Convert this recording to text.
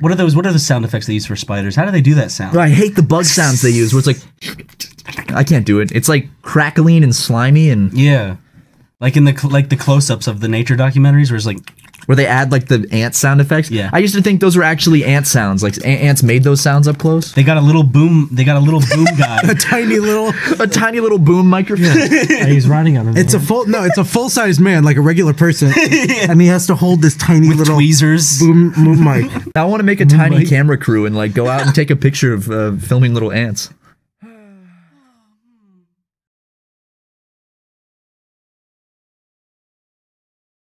What are those? What are the sound effects they use for spiders? How do they do that sound? I hate the bug sounds they use. Where it's like, I can't do it. It's like crackling and slimy and yeah, like in the close-ups of the nature documentaries, where it's like where they add like the ant sound effects. Yeah, I used to think those were actually ant sounds. Like ants made those sounds up close. They got a little boom. They got a little boom guy. a tiny little boom microphone. Yeah, he's riding on it. It's a full full-sized man, like a regular person, and he has to hold this tiny with little tweezers boom mic. I want to make a tiny camera crew and like go out and take a picture of filming little ants.